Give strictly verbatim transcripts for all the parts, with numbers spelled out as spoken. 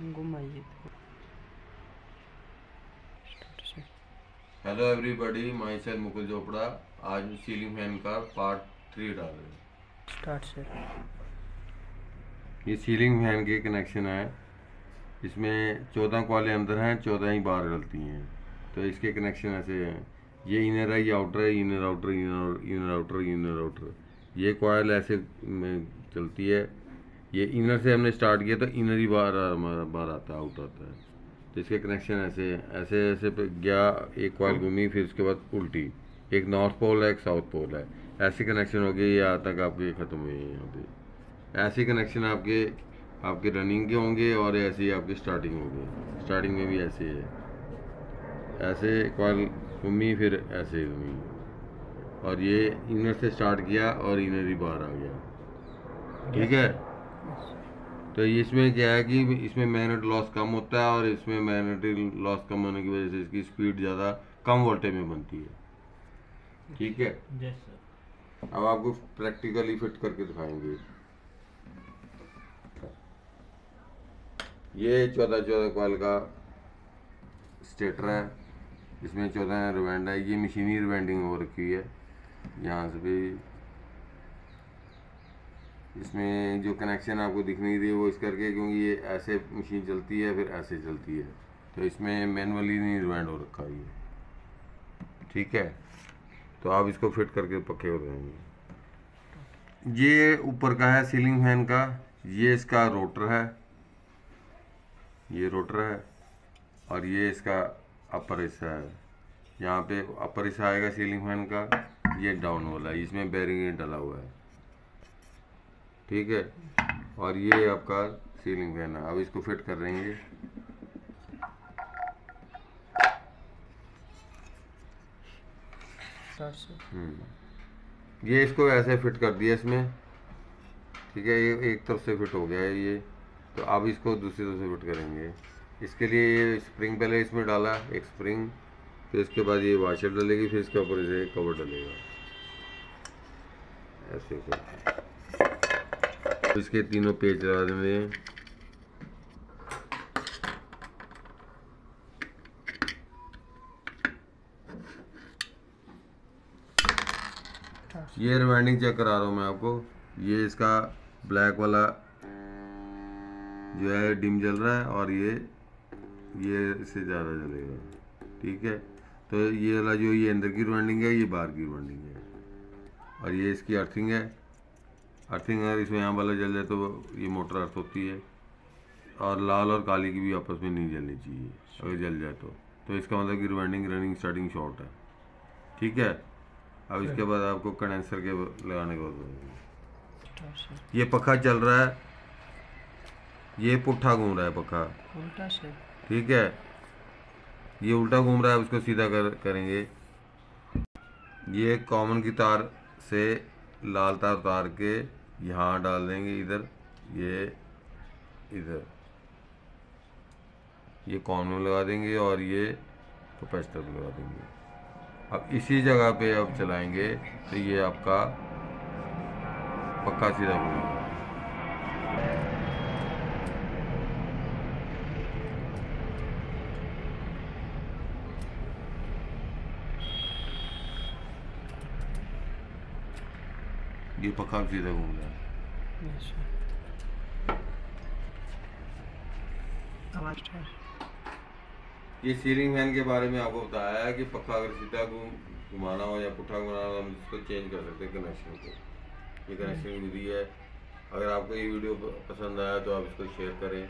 घुमाइए। Hello everybody, myself Mukul Chopra. आज ceiling fan का part three डाल रहे हैं। Start sir. ये सीलिंग फैन के कनेक्शन है, इसमें चौदह कॉलें अंदर हैं, चौदह ही बाहर डलती हैं। तो इसके कनेक्शन ऐसे हैं, ये इनर है, ये आउटर है, inner outer inner inner outer inner outer. ये कॉयल ऐसे चलती है, ये इनर से हमने स्टार्ट किया तो इनर ही बाहर हमारा बाहर आता है, आउट आता है। तो इसके कनेक्शन ऐसे ऐसे ऐसे गया, एक कॉयल घूमी, फिर उसके बाद उल्टी, एक नॉर्थ पोल है, एक साउथ पोल है, ऐसे कनेक्शन हो गए। ये यहाँ तक आपके ख़त्म हुए हैं। यहाँ पे ऐसे कनेक्शन आपके आपके रनिंग के होंगे और ऐसे ही आपकी स्टार्टिंग होगी। स्टार्टिंग में भी ऐसे है, ऐसे कॉयल घूमी, फिर ऐसे घूमी, और ये इनर से स्टार्ट किया और इनर ही बाहर आ गया। ठीक है, तो इसमें क्या है कि इसमें मैग्नेट लॉस कम होता है, और इसमें मैग्नेटिक लॉस कम होने की वजह से इसकी स्पीड ज़्यादा कम वोल्टेज में बनती है। ठीक है, yes, sir. अब आपको प्रैक्टिकली फिट करके दिखाएंगे। ये चौदह चौदह कॉइल का स्टेटर है, इसमें चौदह रिवेंड है। ये मशीनी रिवेंडिंग हो रखी है, यहाँ से भी। इसमें जो कनेक्शन आपको दिख नहीं रही है वो इस करके, क्योंकि ये ऐसे मशीन चलती है फिर ऐसे चलती है, तो इसमें मैनुअली नहीं रिवाइंड हो रखा ये। ठीक है, तो आप इसको फिट करके पक्के हो जाएंगे। ये ऊपर का है सीलिंग फैन का, ये इसका रोटर है, ये रोटर है, और ये इसका अपर हिस्सा है। यहाँ पे अपर हिस्सा आएगा सीलिंग फैन का, ये डाउन वाला है, इसमें बेरिंग डाला हुआ है। ठीक है, और ये आपका सीलिंग फैन है। अब इसको फिट कर रहे हैं। हम्म ये इसको ऐसे फिट कर दिया इसमें। ठीक है, ये एक तरफ से फिट हो गया है ये, तो अब इसको दूसरी तरफ से फिट करेंगे। इसके लिए ये स्प्रिंग पहले इसमें डाला, एक स्प्रिंग, फिर इसके बाद ये वाशर डलेगी, फिर इसके ऊपर इसे कवर डलेगा, ऐसे करके। इसके तीनों पेज लगा देंगे। ये रिवाइंडिंग चेक करा रहा हूँ मैं आपको। ये इसका ब्लैक वाला जो है डिम जल रहा है, और ये ये इससे ज़्यादा जलेगा। ठीक है, तो ये वाला जो ये अंदर की रिवाइंडिंग है, ये बाहर की रिवाइंडिंग है, और ये इसकी अर्थिंग है। अर्थिंग अगर इसमें यहाँ वाला जल जाए तो ये मोटर अर्थ होती है, और लाल और काली की भी आपस में नहीं जलनी चाहिए। अगर जल जाए तो तो इसका मतलब कि रिवाइंडिंग रनिंग स्टार्टिंग शॉर्ट है। ठीक है, अब इसके बाद आपको कंडेंसर के लगाने को होगा। ये पखा चल रहा है, ये पुट्ठा घूम रहा है पखा उल्टा से। ठीक है, ये उल्टा घूम रहा है, उसको सीधा कर करेंगे। ये कॉमन की तार से लाल तार उतार के यहाँ डाल देंगे, इधर ये इधर ये कॉमन लगा देंगे, और ये कैपेसिटर लगा देंगे। अब इसी जगह पे अब चलाएंगे तो ये आपका पक्का सीधा घूमेगा। ये पक्का सीधा घूम रहा है। ये सीलिंग फैन के बारे में आपको बताया है कि पक्का अगर सीधा घुमाना हो या पुट्ठा घुमाना हो, हम इसको चेंज कर सकते हैं कनेक्शन को। ये कनेक्शन दी है। अगर आपको ये वीडियो पसंद आया तो आप इसको शेयर करें,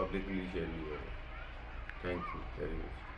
पब्लिकली शेयर भी करें। Thank you very much.